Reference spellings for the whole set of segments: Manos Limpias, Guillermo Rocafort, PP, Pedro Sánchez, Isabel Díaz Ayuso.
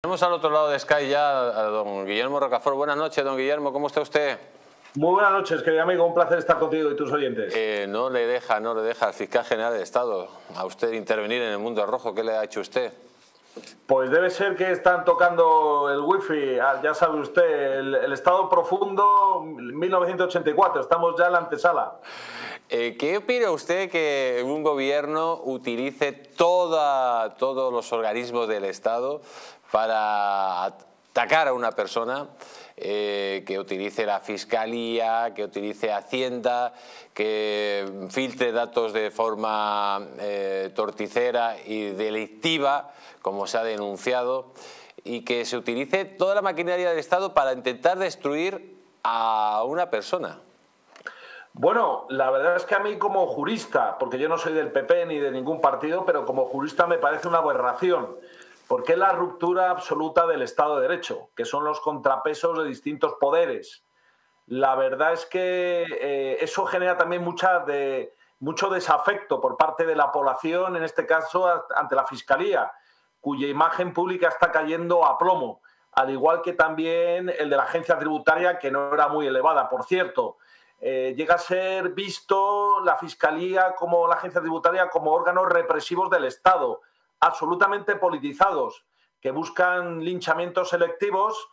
Tenemos al otro lado de Sky ya a don Guillermo Rocafort. Buenas noches, don Guillermo, ¿cómo está usted? Muy buenas noches, querido amigo, un placer estar contigo y tus oyentes. No le deja al fiscal general del Estado a usted intervenir en el mundo rojo. ¿Qué le ha hecho usted? Pues debe ser que están tocando el wifi, ya sabe usted, el Estado profundo 1984, estamos ya en la antesala. ¿Qué opina usted que un gobierno utilice todos los organismos del Estado para atacar a una persona? Que utilice la Fiscalía, que utilice Hacienda, que filtre datos de forma torticera y delictiva, como se ha denunciado, y que se utilice toda la maquinaria del Estado para intentar destruir a una persona. Bueno, la verdad es que a mí como jurista, porque yo no soy del PP ni de ningún partido, pero como jurista me parece una aberración. Porque es la ruptura absoluta del Estado de Derecho, que son los contrapesos de distintos poderes. La verdad es que eso genera también mucho desafecto por parte de la población, en este caso ante la Fiscalía, cuya imagen pública está cayendo a plomo, al igual que también el de la Agencia Tributaria, que no era muy elevada, por cierto. Llega a ser visto la Fiscalía como la Agencia Tributaria como órganos represivos del Estado, absolutamente politizados, que buscan linchamientos selectivos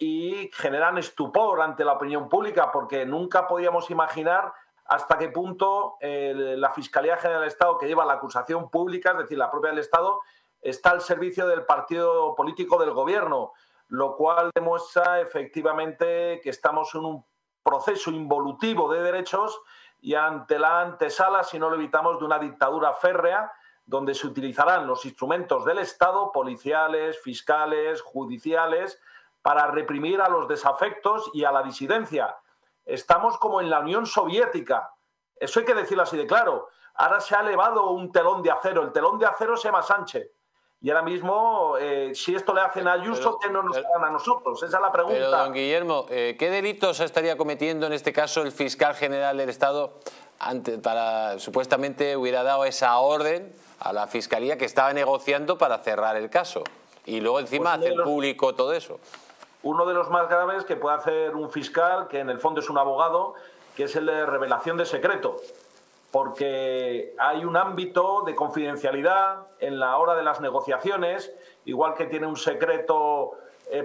y generan estupor ante la opinión pública, porque nunca podíamos imaginar hasta qué punto la Fiscalía General del Estado, que lleva la acusación pública, es decir, la propia del Estado, está al servicio del partido político del gobierno, lo cual demuestra efectivamente que estamos en un proceso involutivo de derechos y ante la antesala, si no lo evitamos, de una dictadura férrea, donde se utilizarán los instrumentos del Estado, policiales, fiscales, judiciales, para reprimir a los desafectos y a la disidencia. Estamos como en la Unión Soviética, eso hay que decirlo así de claro. Ahora se ha elevado un telón de acero, el telón de acero se llama Sánchez. Y ahora mismo, si esto le hacen a Ayuso, ¿qué no nos harán a nosotros? Esa es la pregunta. Pero, don Guillermo, ¿qué delitos estaría cometiendo en este caso el fiscal general del Estado para supuestamente hubiera dado esa orden a la Fiscalía que estaba negociando para cerrar el caso? Y luego encima pues hacer público todo eso. Uno de los más graves que puede hacer un fiscal, que en el fondo es un abogado, que es el de revelación de secreto. Porque hay un ámbito de confidencialidad en la hora de las negociaciones, igual que tiene un secreto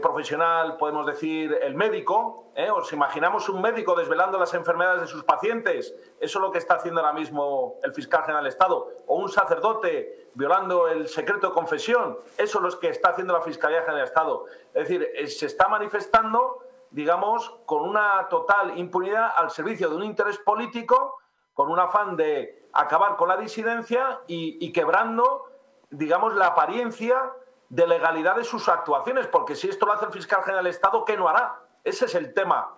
profesional, podemos decir, el médico. Os imaginamos un médico desvelando las enfermedades de sus pacientes. Eso es lo que está haciendo ahora mismo el fiscal general del Estado. O un sacerdote violando el secreto de confesión. Eso es lo que está haciendo la Fiscalía General del Estado. Es decir, se está manifestando, digamos, con una total impunidad al servicio de un interés político, con un afán de acabar con la disidencia y quebrando, digamos, la apariencia de legalidad de sus actuaciones, porque si esto lo hace el fiscal general del Estado, ¿qué no hará? Ese es el tema.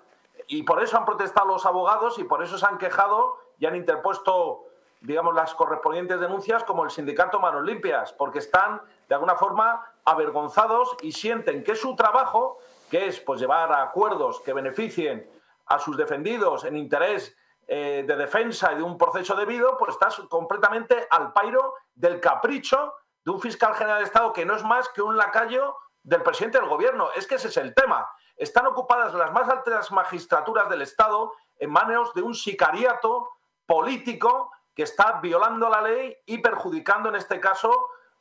Y por eso han protestado los abogados y por eso se han quejado y han interpuesto, digamos, las correspondientes denuncias como el sindicato Manos Limpias, porque están, de alguna forma, avergonzados y sienten que su trabajo, que es pues llevar a acuerdos que beneficien a sus defendidos en interés de defensa y de un proceso debido, pues estás completamente al pairo del capricho de un fiscal general de Estado que no es más que un lacayo del presidente del gobierno. Es que ese es el tema. Están ocupadas las más altas magistraturas del Estado en manos de un sicariato político que está violando la ley y perjudicando en este caso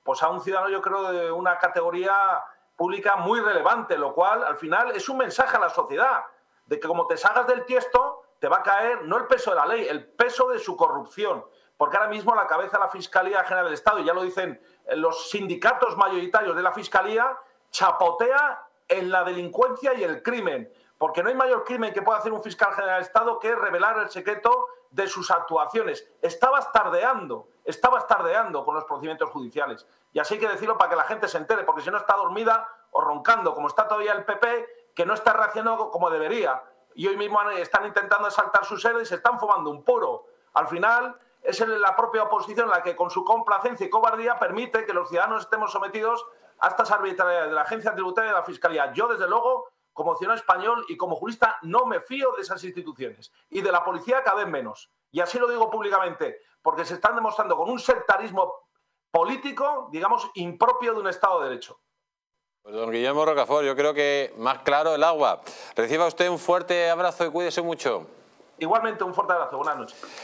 pues a un ciudadano, yo creo, de una categoría pública muy relevante, lo cual al final es un mensaje a la sociedad de que como te salgas del tiesto te va a caer no el peso de la ley, el peso de su corrupción. Porque ahora mismo la cabeza de la Fiscalía General del Estado, y ya lo dicen los sindicatos mayoritarios de la Fiscalía, chapotea en la delincuencia y el crimen. Porque no hay mayor crimen que pueda hacer un fiscal general del Estado que revelar el secreto de sus actuaciones. Está bastardeando con los procedimientos judiciales. Y así hay que decirlo para que la gente se entere, porque si no está dormida o roncando, como está todavía el PP, que no está reaccionando como debería. Y hoy mismo están intentando asaltar su sede y se están fumando un puro. Al final, es la propia oposición la que con su complacencia y cobardía permite que los ciudadanos estemos sometidos a estas arbitrariedades de la Agencia Tributaria y de la Fiscalía. Yo, desde luego, como ciudadano español y como jurista, no me fío de esas instituciones. Y de la policía cada vez menos. Y así lo digo públicamente, porque se están demostrando con un sectarismo político, digamos, impropio de un Estado de Derecho. Pues don Guillermo Rocafort, yo creo que más claro el agua. Reciba usted un fuerte abrazo y cuídese mucho. Igualmente, un fuerte abrazo. Buenas noches.